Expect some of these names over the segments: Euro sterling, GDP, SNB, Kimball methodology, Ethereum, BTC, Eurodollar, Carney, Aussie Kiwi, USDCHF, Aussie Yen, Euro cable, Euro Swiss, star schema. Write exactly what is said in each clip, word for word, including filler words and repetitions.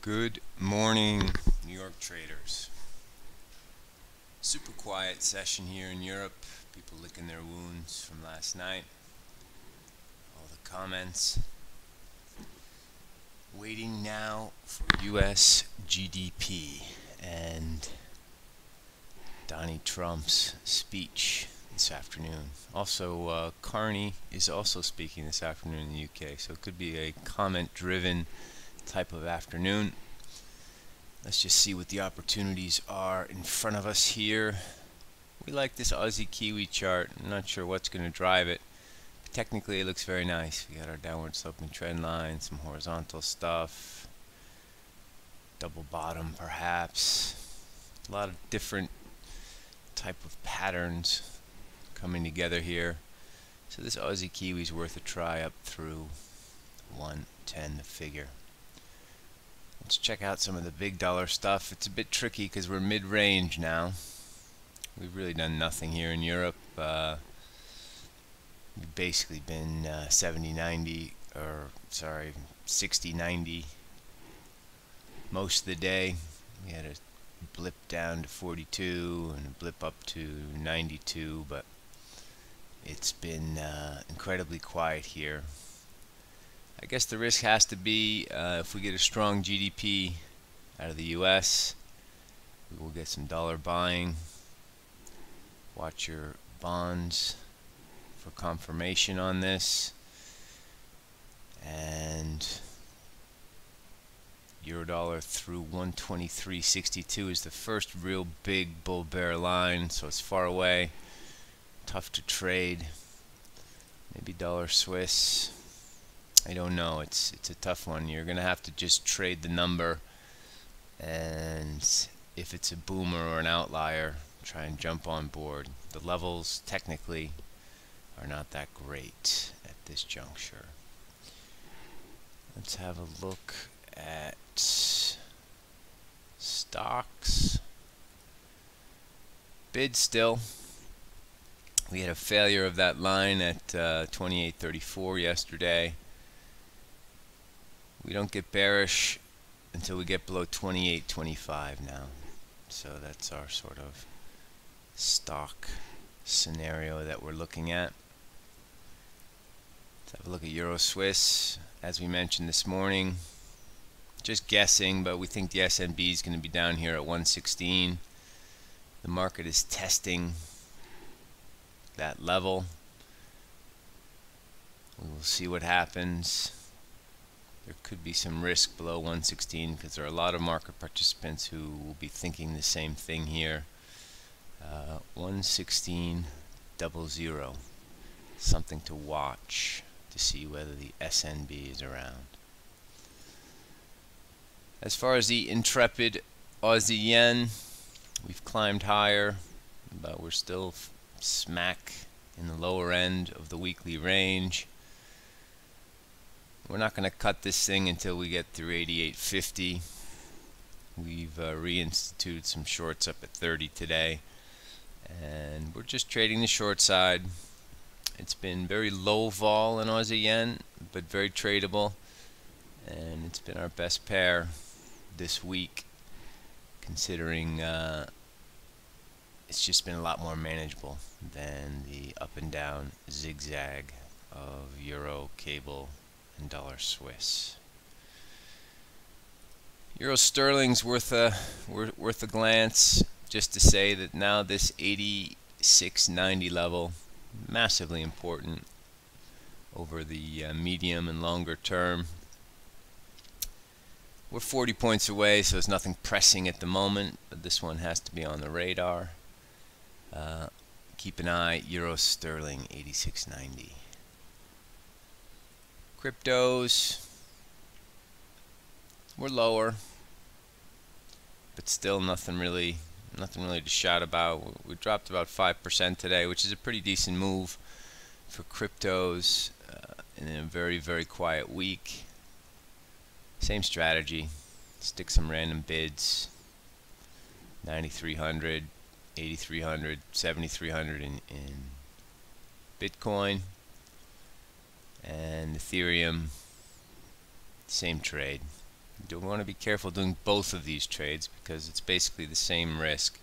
Good morning, New York traders. Super quiet session here in Europe. People licking their wounds from last night. All the comments. Waiting now for U S G D P and Donnie Trump's speech this afternoon. Also, uh, Carney is also speaking this afternoon in the U K, so it could be a comment-driven type of afternoon. Let's just see what the opportunities are in front of us here. We like this Aussie Kiwi chart. I'm not sure what's going to drive it, but technically it looks very nice. We got our downward sloping trend line, some horizontal stuff, double bottom perhaps. A lot of different type of patterns coming together here. So this Aussie Kiwi is worth a try up through one ten, the figure. Let's check out some of the big dollar stuff. It's a bit tricky because we're mid-range now. We've really done nothing here in Europe. Uh, we've basically been uh, seventy ninety, or sorry, sixty ninety most of the day. We had a blip down to forty-two and a blip up to ninety-two, but it's been uh, incredibly quiet here. I guess the risk has to be uh, if we get a strong G D P out of the U S, we will get some dollar buying. Watch your bonds for confirmation on this. And Eurodollar through one twenty-three sixty-two is the first real big bull bear line, so it's far away, tough to trade. Maybe dollar Swiss. I don't know, it's it's a tough one. You're gonna have to just trade the number, and if it's a boomer or an outlier, try and jump on board. The levels technically are not that great at this juncture. Let's have a look at stocks. Bid still. We had a failure of that line at uh, twenty-eight thirty-four yesterday. We don't get bearish until we get below twenty-eight twenty-five now. So that's our sort of stock scenario that we're looking at. Let's have a look at Euro Swiss. As we mentioned this morning, just guessing, but we think the S N B is going to be down here at one sixteen. The market is testing that level. We will see what happens. There could be some risk below one sixteen because there are a lot of market participants who will be thinking the same thing here. Uh, one sixteen double zero, something to watch to see whether the S N B is around. As far as the intrepid Aussie Yen, we've climbed higher, but we're still f smack in the lower end of the weekly range. We're not going to cut this thing until we get through eighty-eight fifty. We've uh, reinstituted some shorts up at thirty today, and we're just trading the short side. It's been very low vol in Aussie Yen, but very tradable, and it's been our best pair this week, considering uh, it's just been a lot more manageable than the up and down zigzag of Euro cable and dollar Swiss. Euro sterling's worth a worth a glance, just to say that now this eighty-six ninety level, massively important over the uh, medium and longer term. We're forty points away, so there's nothing pressing at the moment, but this one has to be on the radar. Uh, keep an eye, Euro sterling eighty-six ninety. Cryptos, we're lower, but still nothing really, nothing really to shout about. We dropped about five percent today, which is a pretty decent move for cryptos uh, in a very, very quiet week. Same strategy, stick some random bids, ninety-three hundred, eighty-three hundred, seventy-three hundred in, in Bitcoin. And Ethereum, same trade. Do we want to be careful doing both of these trades because it's basically the same risk.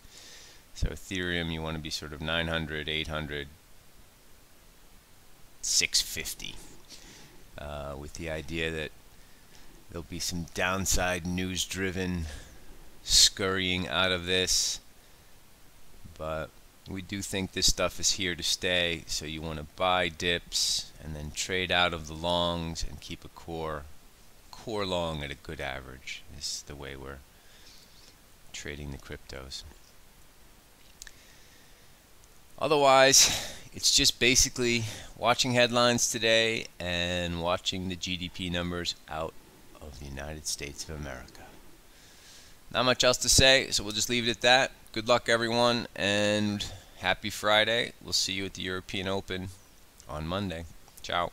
So Ethereum, you want to be sort of nine hundred, eight hundred, six fifty, uh, with the idea that there'll be some downside news-driven scurrying out of this. But we do think this stuff is here to stay, so you want to buy dips and then trade out of the longs and keep a core. Core long at a good average is the way we're trading the cryptos. Otherwise, it's just basically watching headlines today and watching the G D P numbers out of the United States of America. Not much else to say, so we'll just leave it at that. Good luck, everyone, and happy Friday. We'll see you at the European Open on Monday. Ciao.